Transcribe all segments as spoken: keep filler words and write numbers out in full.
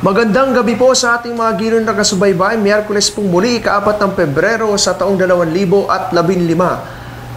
Magandang gabi po sa ating mga ginong nagkasubaybay. Miyerkules pong muli, ikaapat ng Pebrero sa taong dalawang libo at labinlima.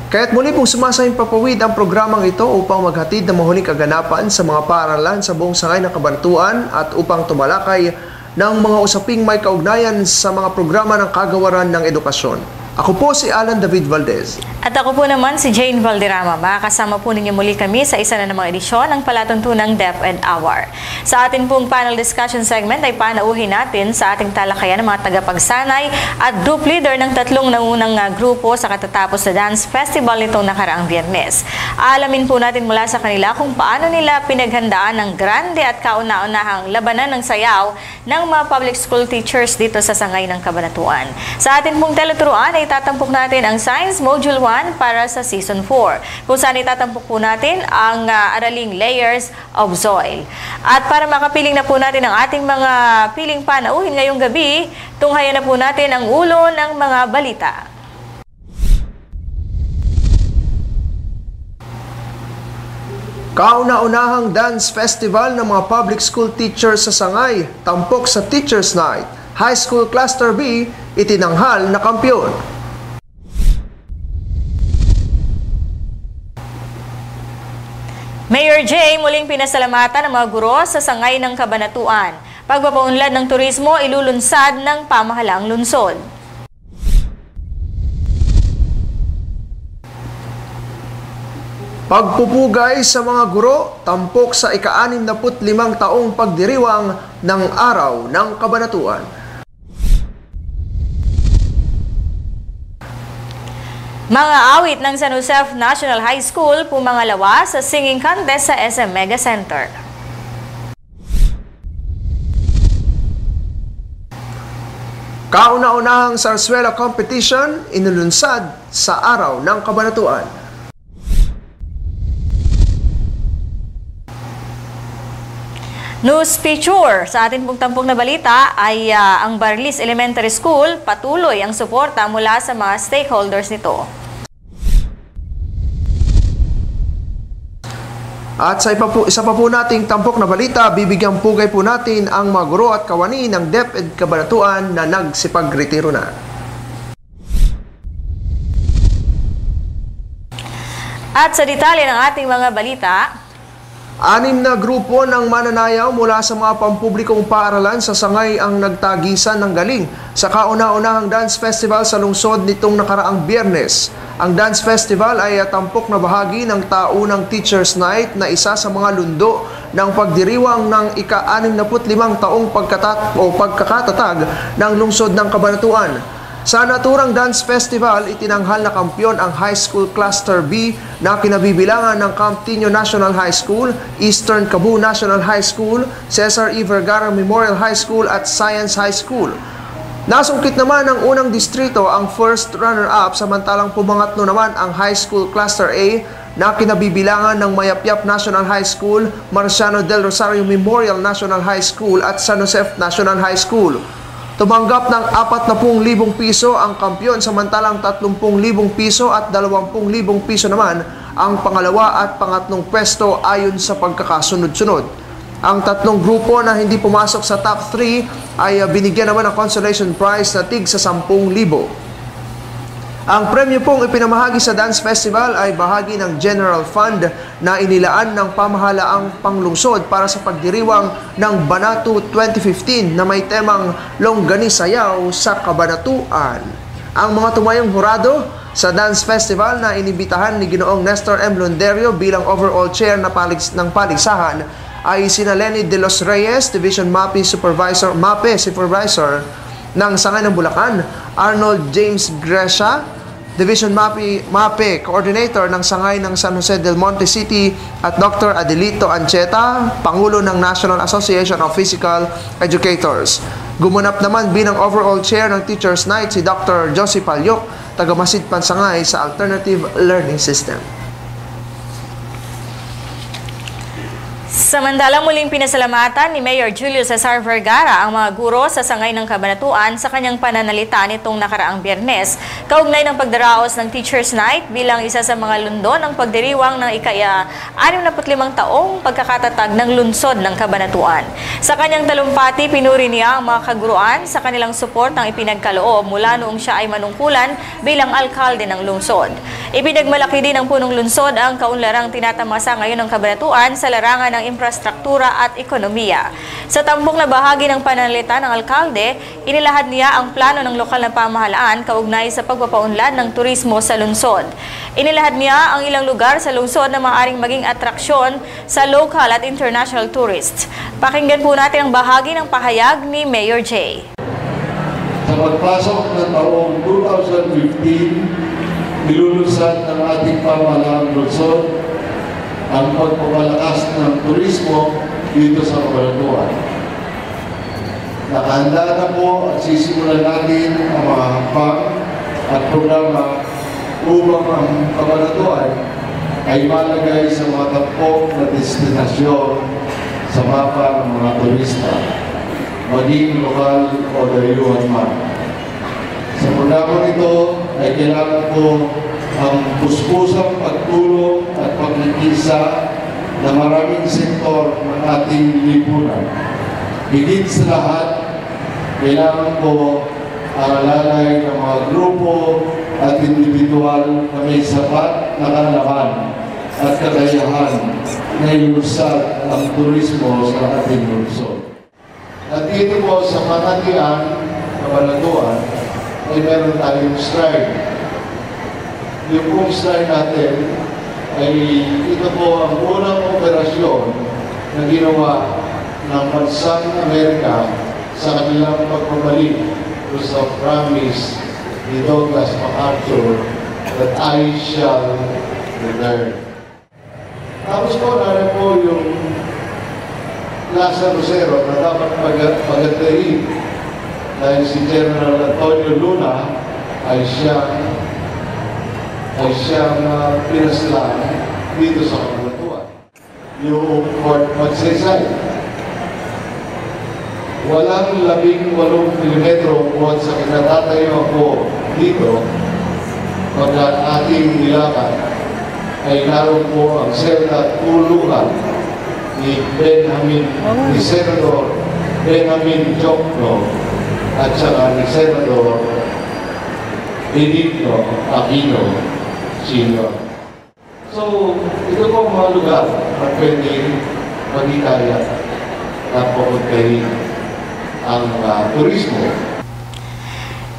Kaya't muli pong sumasayang papawid ang programang ito upang maghatid ng mahuling kaganapan sa mga paaralan sa buong sangay ng Kabanatuan at upang tumalakay ng mga usaping may kaugnayan sa mga programa ng kagawaran ng edukasyon. Ako po si Alan David Valdez. At ako po naman si Jane Valderrama. Makakasama po ninyo muli kami sa isa na namang edisyon ng palatuntunang DepEd Hour. Sa atin pong panel discussion segment ay panauhin natin sa ating talakayan ng mga tagapagsanay at group leader ng tatlong naunang grupo sa katatapos na dance festival nitong nakaraang Biyernes. Alamin po natin mula sa kanila kung paano nila pinaghandaan ng grande at kauna-unahang labanan ng sayaw ng mga public school teachers dito sa sangay ng Kabanatuan. Sa atin pong teleturuan ay itatampok natin ang Science Module one para sa Season four, kung saan itatampok po natin ang uh, araling layers of soil. At para makapiling na po natin ang ating mga piling panauhin ngayong gabi, tunghayan na po natin ang ulo ng mga balita. Kauna-unahang dance festival ng mga public school teachers sa Sangay, tampok sa Teachers Night. High School Cluster B, itinanghal na kampiyon. Mayor Jay muling pinasalamatan ang mga guro sa sangay ng Kabanatuan. Pagpapaunlad ng turismo, ilulunsad ng pamahalaang lungsod. Pagpupugay sa mga guro, tampok sa ika-anim na putlimang taong pagdiriwang ng Araw ng Kabanatuan. Mga awit ng San Jose National High School pumangalawa sa singing contest sa S M Megacenter. Kauna-unahang sarsuela competition inulunsad sa Araw ng Kabanatuan. News feature. Sa atin pong tampok na balita ay uh, ang Barlis Elementary School patuloy ang suporta mula sa mga stakeholders nito. At sa ipa po, isa pa po nating tampok na balita, bibigyang pugay po natin ang mga guro at kawani ng DepEd Cabanatuan na nagsipagretiro na. At sa detalye ng ating mga balita, anim na grupo ng mananayaw mula sa mga pampublikong paaralan sa sangay ang nagtagisan ng galing sa kauna-unahang dance festival sa lungsod nitong nakaraang Biyernes. Ang dance festival ay tampok na bahagi ng taunang Teachers Night na isa sa mga lundo ng pagdiriwang ng ika-anim na putlimang taong pagkatat o pagkakatatag ng lungsod ng Kabanatuan. Sa naturang dance festival, itinanghal na kampiyon ang High School Cluster B na kinabibilangan ng Camp Tinio National High School, Eastern Cabu National High School, Cesar E. Vergara Memorial High School at Science High School. Nasungkit naman ng unang distrito ang first runner-up, samantalang pumangatno naman ang High School Cluster A na kinabibilangan ng Mayapyap National High School, Marciano del Rosario Memorial National High School at San Jose National High School. Tumanggap ng apat na libong piso ang kampiyon, samantalang tatlumpu libong piso at dalawampu libong piso naman ang pangalawa at pangatlong pwesto ayon sa pagkakasunod-sunod. Ang tatlong grupo na hindi pumasok sa top three ay binigyan naman ng consolation prize na tig sa sampung libo. Ang premyo pong ipinamahagi sa dance festival ay bahagi ng general fund na inilaan ng pamahalaang panglungsod para sa pagdiriwang ng Banatu twenty fifteen na may temang Longganisayaw sa Kabanatuan. Ang mga tumayong hurado sa dance festival na inibitahan ni Ginoong Nestor M. Londerio bilang overall chair na paligs ng paligsahan ay sina Lenny De Los Reyes, Division M A P E Supervisor, M A P E Supervisor ng Sangay ng Bulacan, Arnold James Gracia, Division M A P E, M A P E Coordinator ng Sangay ng San Jose del Monte City at Doctor Adelito Ancheta, Pangulo ng National Association of Physical Educators. Gumanap naman bilang overall chair ng Teachers Night si Doctor Josie Palyuk, tagamasid pansangay sa Alternative Learning System. Samantala, muling pinasalamatan ni Mayor Julius Cesar Vergara ang mga guro sa sangay ng Kabanatuan sa kanyang pananalita nitong nakaraang Biyernes Kaugnay ng pagdaraos ng Teachers Night bilang isa sa mga lundon ng pagdiriwang ng ika-anim na putlimang taong pagkakatatag ng lungsod ng Cabanatuan. Sa kanyang talumpati, pinuri niya ang mga kaguruan sa kanilang support ng ipinagkaloob mula noong siya ay manungkulan bilang alkalde ng lungsod. Ipinagmalaki din ng punong lungsod ang kaunlarang tinatamasa ngayon ng Cabanatuan sa larangan ng infrastruktura at ekonomiya. Sa tampok na bahagi ng pananalita ng alkalde, inilahad niya ang plano ng lokal na pamahalaan kaugnay sa pagpapaunlad ng turismo sa lungsod. Inilahad niya ang ilang lugar sa lungsod na maaaring maging atraksyon sa local at international tourists. Pakinggan po natin ang bahagi ng pahayag ni Mayor Jay. Sa pagpasok ng taong two thousand fifteen, nilulunsad ng ating pamahalaang lungsod ang pagpapalakas ng turismo dito sa Cabanatuan. Nakahanda na po at sisimulan natin ang mga hapag at programa upang ang Cabanatuan ay malagay sa mga tampok na destinasyon sa mapa ng mga turista, maging lokal o dayuhan man. Sa programa nito ay kailangan po ang puspusang pagtulong at pagkikisa na maraming sektor ng ating lipunan. Higit sa lahat, kailangan ko ang alalay ng mga grupo at individual na may sapat na kalaban at katayahan na ilusad ang turismo sa ating lungsod. At ito po sa Panatian, Cabanatuan, ay meron tayong strike. Yung pong strike natin ay ito po ang unang operasyon na ginawa ng bansang Amerika sa kanilang pagpabalik sa promise ni Douglas MacArthur that I shall return. Tapos po narin po yung Plaza Lucero na dapat pag-atain dahil si General Antonio Luna ay siya ay siyang uh, pinaslan dito sa Cabanatuan. Yung Fort Magsaysay. Walang labing walong kilometro buwan sa kinatatayo ako dito pag ating nilakan ay naroon po ang selda tulukan ni Benjamin, oh. ni Senador Benjamin Jokno at saka ni Senador Benito Aquino. Sino. So, ito po ang mga lugar na pwedeng magigaya na pumuntahin ang uh, turismo.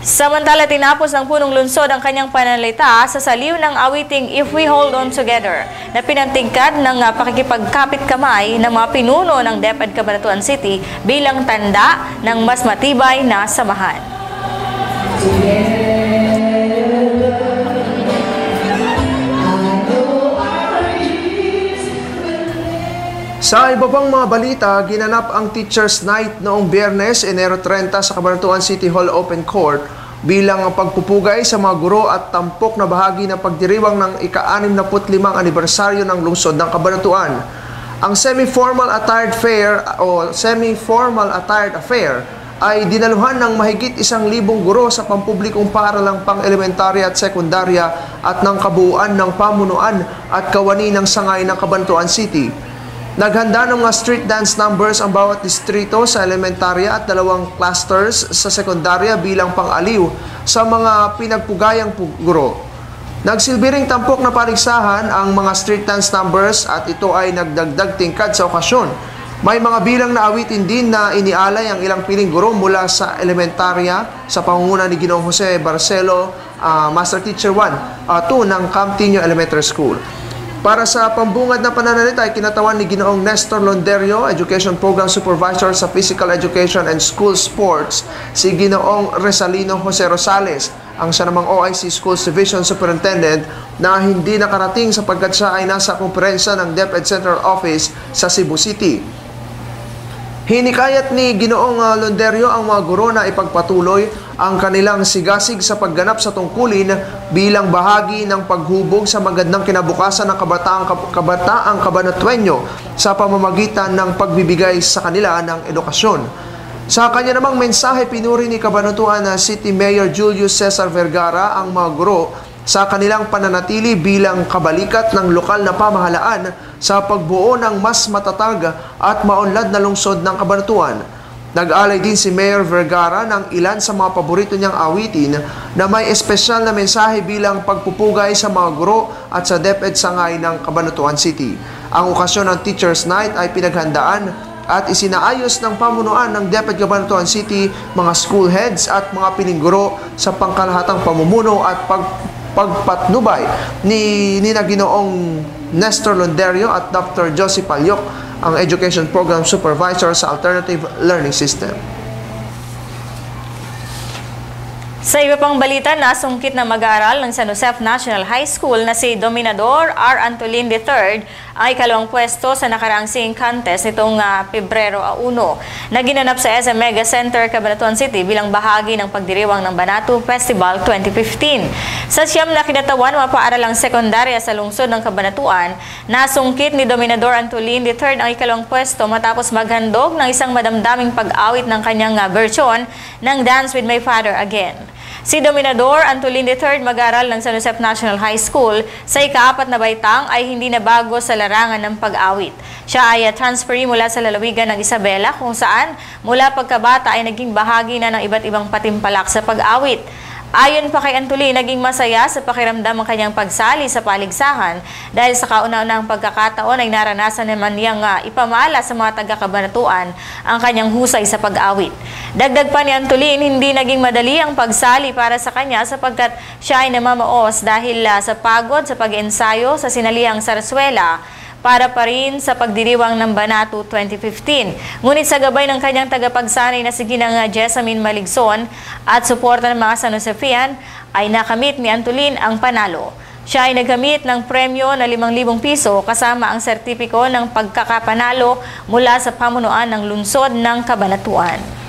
Samantala, tinapos ng punong lungsod ang kanyang pananalita sa saliw ng awiting If We Hold On Together na pinantingkad ng uh, pakikipagkapit kamay ng mga pinuno ng DepEd Cabanatuan City bilang tanda ng mas matibay na samahan. Yeah. Sa iba pang mga balita, ginanap ang Teachers Night noong Biyernes, Enero thirty sa Cabanatuan City Hall Open Court bilang ang pagpupugay sa mga guro at tampok na bahagi ng pagdiriwang ng ika-anim na putlimang anibersaryo ng lungsod ng Cabanatuan. Ang semi-formal attired fair o semi-formal attired affair ay dinaluhan ng mahigit isang libong guro sa pampublikong paaralang pang-elementarya at sekundarya at ng kabuuan ng pamunuan at kawani ng sangay ng Cabanatuan City. Naghanda ng mga street dance numbers ang bawat distrito sa elementarya at dalawang clusters sa sekundarya bilang pang-aliw sa mga pinagpugayang guro. Nagsilbiring tampok na paligsahan ang mga street dance numbers at ito ay nagdagdag tingkad sa okasyon. May mga bilang na awitin din na inialay ang ilang piling guro mula sa elementarya sa pangunguna ni Ginoong Jose Barcelo, uh, Master Teacher one, uh, two ng Camp Tinio Elementary School. Para sa pambungad na pananalita ay kinatawan ni Ginoong Nestor Londerio, Education Program Supervisor sa Physical Education and School Sports, si Ginoong Resalino Jose Rosales, ang siya namang O I C School Division Superintendent na hindi nakarating sapagkat siya ay nasa kumperensya ng DepEd Central Office sa Cebu City. Hinikayat ni Ginoong Londerio ang mga guro na ipagpatuloy ang kanilang sigasig sa pagganap sa tungkulin bilang bahagi ng paghubog sa magandang kinabukasan ng kabataang, kabataang Cabanatuenyo sa pamamagitan ng pagbibigay sa kanila ng edukasyon. Sa kanya namang mensahe, pinuri ni Cabanatuan City Mayor Julius Cesar Vergara ang mga guro sa kanilang pananatili bilang kabalikat ng lokal na pamahalaan sa pagbuo ng mas matatag at maunlad na lungsod ng Cabanatuan. Nag-alay din si Mayor Vergara ng ilan sa mga paborito niyang awitin na may espesyal na mensahe bilang pagpupugay sa mga guro at sa DepEd sangay ng Cabanatuan City. Ang okasyon ng Teachers Night ay pinaghandaan at isinaayos ng pamunuan ng DepEd Cabanatuan City, mga school heads at mga piningguro sa pangkalahatang pamumuno at pag, pagpatnubay ni Nina Ginoong Nestor Londerio at Doctor Josie Palyuk, ang Education Program Supervisor sa Alternative Learning System. Sa iba pang balita, nasungkit na mag-aaral ng San Jose National High School na si Dominador R. Antolin the third ay kalawang pwesto sa nakaraang singing contest nitong uh, Pebrero one na ginanap sa S M Megacenter, Cabanatuan City bilang bahagi ng pagdiriwang ng Banatu Festival twenty fifteen. Sa siyam na kinatawan, mapaaralang sekundarya sa lungsod ng Cabanatuan, nasungkit ni Dominador Antolin the third ang ikalawang pwesto matapos maghandog ng isang madamdaming pag-awit ng kanyang uh, version ng Dance With My Father Again. Si Dominador Antolin the third mag-aral ng San Jose National High School sa ikaapat na baitang ay hindi na bago sa larangan ng pag-awit. Siya ay transferee mula sa lalawigan ng Isabela kung saan mula pagkabata ay naging bahagi na ng iba't ibang patimpalak sa pag-awit. Ayon pa kay Antolin, naging masaya sa pakiramdam ang kanyang pagsali sa paligsahan dahil sa kauna-unahang pagkakataon ay naranasan naman niyang uh, ipamala sa mga taga-Cabanatuan ang kanyang husay sa pag-awit. Dagdag pa ni Antolin, hindi naging madali ang pagsali para sa kanya sapagkat siya ay namamaos dahil uh, sa pagod sa pag-ensayo sa sinalihang sarsuela para pa rin sa pagdiriwang ng Banatu twenty fifteen. Ngunit sa gabay ng kanyang tagapagsanay na si Ginang Jasmine Maligson at suporta ng mga San Josefian ay nakamit ni Antolin ang panalo. Siya ay nagamit ng premyo na limang libong piso kasama ang sertipiko ng pagkakapanalo mula sa pamunuan ng lungsod ng Cabanatuan.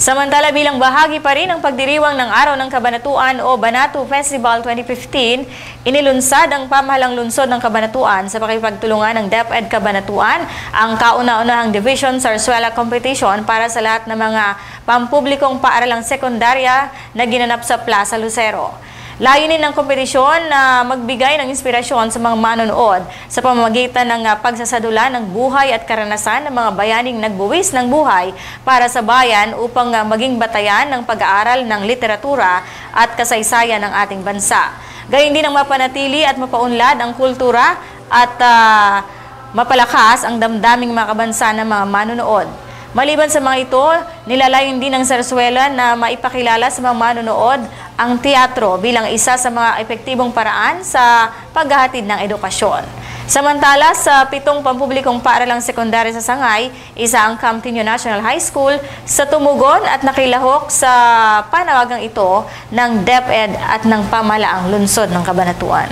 Samantala, bilang bahagi pa rin ang pagdiriwang ng Araw ng Cabanatuan o Banatu Festival twenty fifteen, inilunsad ang pamahalang lungsod ng Cabanatuan sa pakipagtulungan ng DepEd Cabanatuan ang kauna-unahang Division Sarsuela Competition para sa lahat ng mga pampublikong paaralang sekundarya na ginanap sa Plaza Lucero. Layunin ng kompetisyon na magbigay ng inspirasyon sa mga manonood sa pamamagitan ng pagsasadula ng buhay at karanasan ng mga bayaning nagbuwis ng buhay para sa bayan upang maging batayan ng pag-aaral ng literatura at kasaysayan ng ating bansa. Gayun din ang mapanatili at mapaunlad ang kultura at uh, mapalakas ang damdaming mga kabansa ng mga manonood. Maliban sa mga ito, nilalayon din ng sarsuela na maipakilala sa mga manonood ang teatro bilang isa sa mga epektibong paraan sa paghahatid ng edukasyon. Samantala, sa pitong pampublikong paaralang sekundary sa Sangay, isa ang Camp Tinio National High School sa tumugon at nakilahok sa panawagang ito ng DepEd at ng pamahalaang lungsod ng Cabanatuan.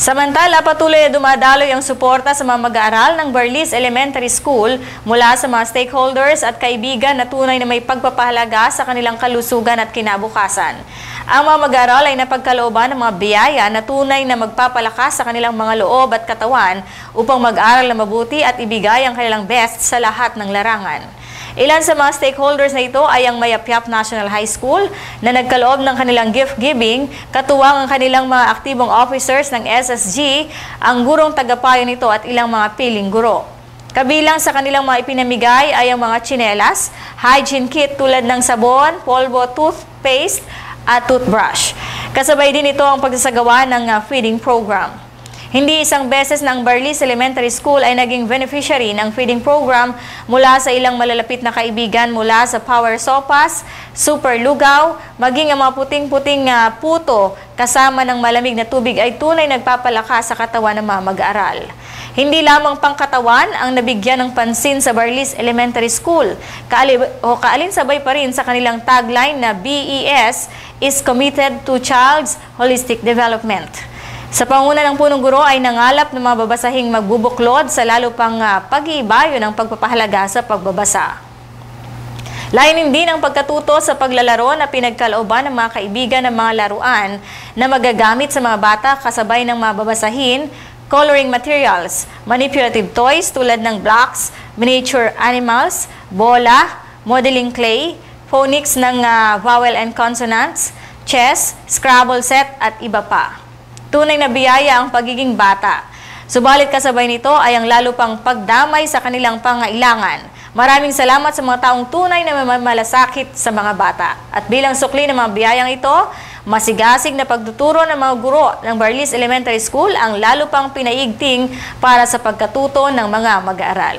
Samantala, patuloy na dumadaloy ang suporta sa mga mag-aaral ng Barlis Elementary School mula sa mga stakeholders at kaibigan na tunay na may pagpapahalaga sa kanilang kalusugan at kinabukasan. Ang mga mag-aaral ay napagkalooban ng mga biyaya na tunay na magpapalakas sa kanilang mga loob at katawan upang mag-aral na mabuti at ibigay ang kanilang best sa lahat ng larangan. Ilan sa mga stakeholders na ito ay ang Mayapyap National High School na nagkaloob ng kanilang gift-giving, katuwang ang kanilang mga aktibong officers ng S S G, ang gurong tagapayo nito at ilang mga piling guro. Kabilang sa kanilang mga ipinamigay ay ang mga tsinelas, hygiene kit tulad ng sabon, polvo, toothpaste at toothbrush. Kasabay din ito ang pagsasagawa ng feeding program. Hindi isang beses na ang Barlis Elementary School ay naging beneficiary ng feeding program mula sa ilang malalapit na kaibigan mula sa Power Sopas, Super Lugaw, maging ang mga puting-puting uh, puto kasama ng malamig na tubig ay tunay nagpapalakas sa katawan ng mga mag-aaral. Hindi lamang pangkatawan ang nabigyan ng pansin sa Barlis Elementary School, Kaali- o kaalinsabay pa rin sa kanilang tagline na B E S is committed to child's holistic development. Sa panguna ng punong guro ay nangalap ng mga babasahing magbubuklod sa lalo pang uh, pag-iibayo ng pagpapahalaga sa pagbabasa. Layunin din ang pagkatuto sa paglalaro na pinagkalooban ng mga kaibigan ng mga laruan na magagamit sa mga bata kasabay ng mga babasahin, coloring materials, manipulative toys tulad ng blocks, miniature animals, bola, modeling clay, phonics ng uh, vowel and consonants, chess, Scrabble set at iba pa. Tunay na biyaya ang pagiging bata. Subalit kasabay nito ay ang lalo pang pagdamay sa kanilang pangailangan. Maraming salamat sa mga taong tunay na mamalasakit sa mga bata. At bilang sukli ng mga biyayang ito, masigasig na pagtuturo ng mga guro ng Barlis Elementary School ang lalo pang pinaigting para sa pagkatuto ng mga mag-aaral.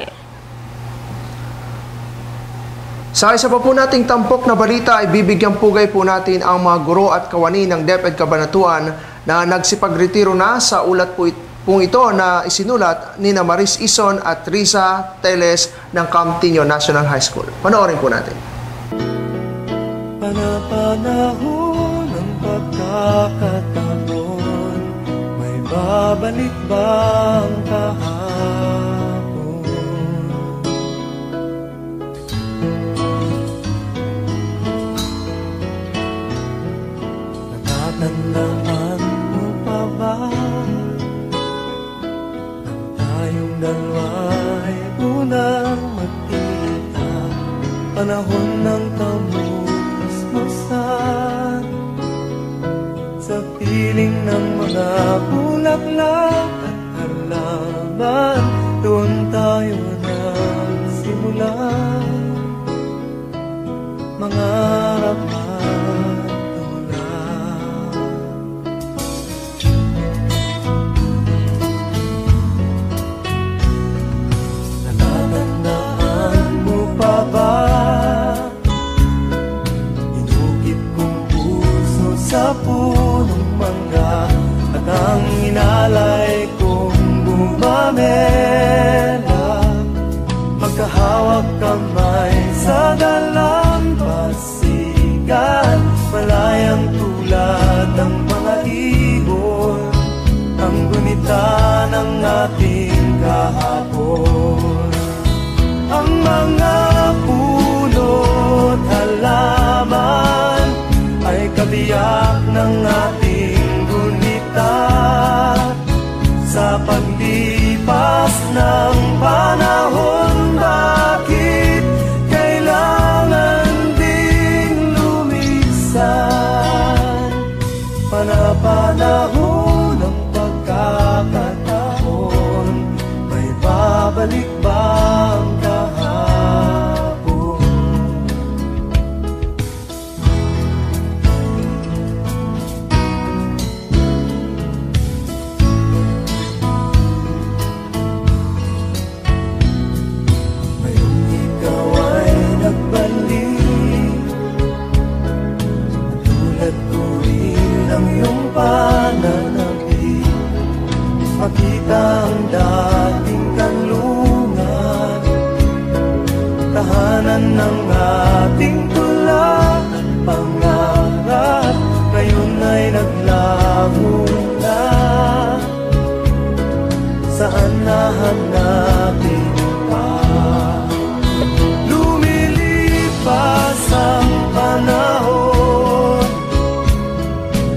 Sa isa pa po nating tampok na balita ay bibigyang pugay po natin ang mga guro at kawani ng DepEd Cabanatuan na nagsipagretiro na sa ulat po ito. Pong ito na isinulat ni na Maris Ison at Risa Teles ng Camp Tinio National High School. Panoorin po natin. Panapanahon ng pagkakataon, may babalik bang kahapon? Natatandaan mo pa ba? Dalawa'y unang magkita, panahon ng tamus-musan, sa piling ng mga bulaklak at halaman, doon tayo nagsimula. Mga sa punong mangga at ang inalay kong bumamela, magkahawak kamay sa dalang pasigan, malayang tulad ang mga ibon, ang gunita ng ating kahapon. Ang mga puno't halaman ay kabiyak ng ating gunita, sa paglipas ng panahon, bakit kailangan ding lumisan? Panapanahon ng pagkakataon, may babalik bang kahapon? Makita ang dating kanlungan, tahanan ng ating tulak at pangarap, ngayon ay naglaho na. Saan nahanapin pa? Lumilipas ang panahon,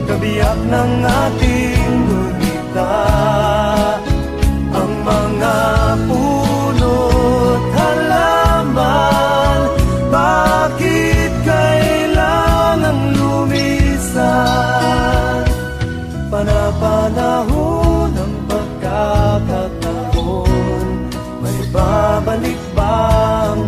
kabiyak ng ating gunita. Balik bang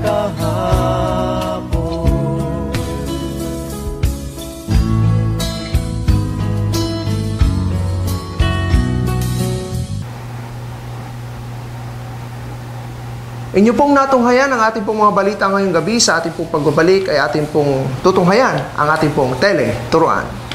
kahapon? Inyo pong natunghayan ang ating pong mga balita ngayong gabi. Sa ating pong pagbabalik ay ating pong tutunghayan ang ating pong Tele Turuan.